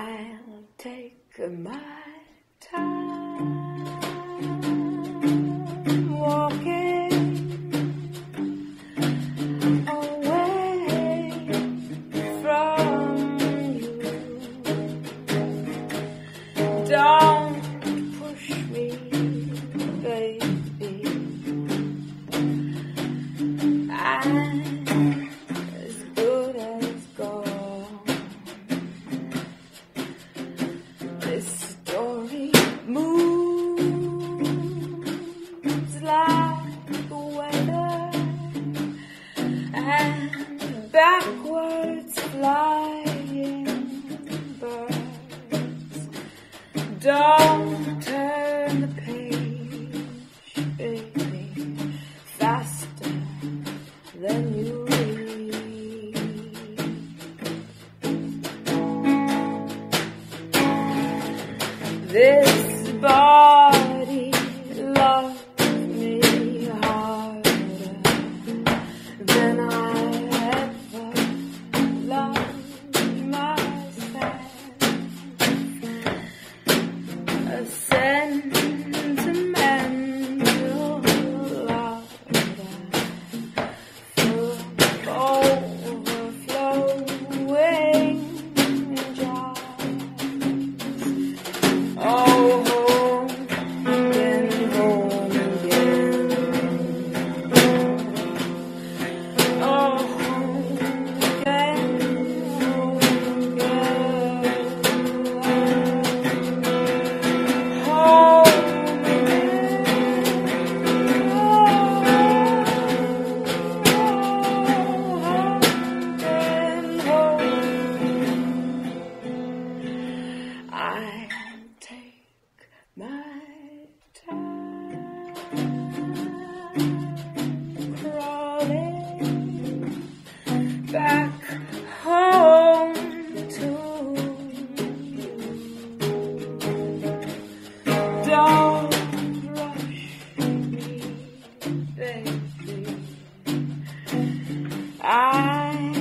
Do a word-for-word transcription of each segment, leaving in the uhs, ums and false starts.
I'll take my time walking away from you. Don't push me, baby. I'm as good as gold. This story moves like weather, and backwards flying birds. Don't turn the page, baby, faster than you read. This body loves me harder than I ever loved myself. A sentimental love full of overflowing jars. Oh, back home to you. Don't rush me, baby. I'm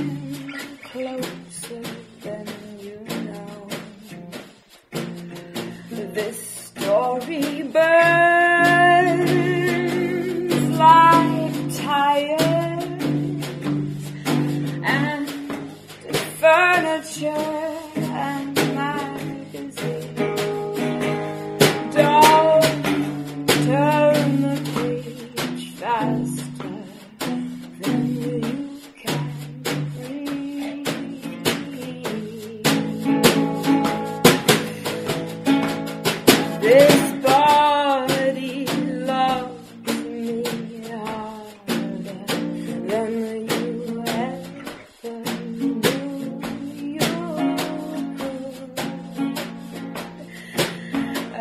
closer than you know. This story burns like tire, furniture and magazines. Don't turn the page faster than you can read. This body loves me harder than you.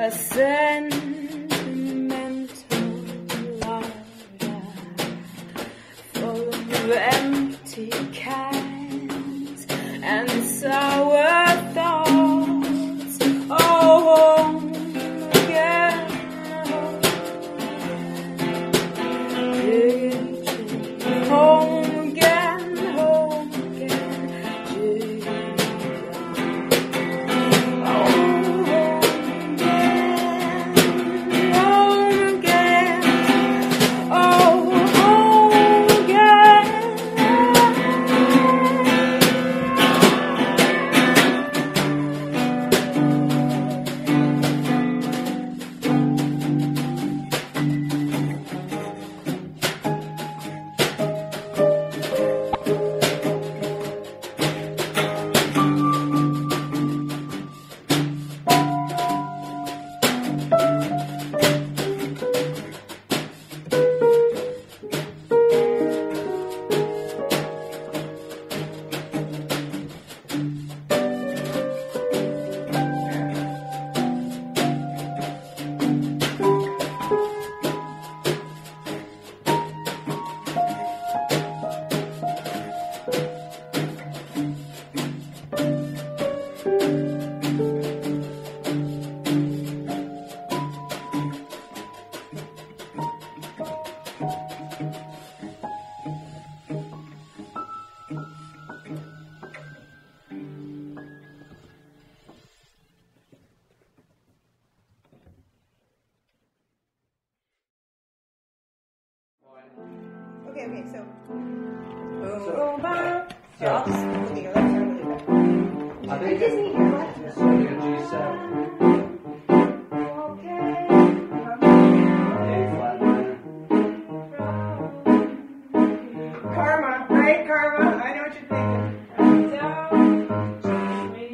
A sentimental love full of empty cans and sour thoughts. Oh, home again. Home, home again, home again. go by. Here, I'll just go to your left hand really quick. I think just need your left hand. So your G seven. Okay. Karma. Karma. Karma. Right, Karma? I know what you're thinking. Down. Three.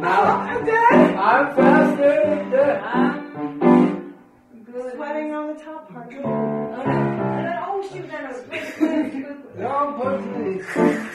Now I'm dead. I'm faster than dead. I'm good. Sweating on the top part. Okay. And then, oh shoot, that was good. No, I'm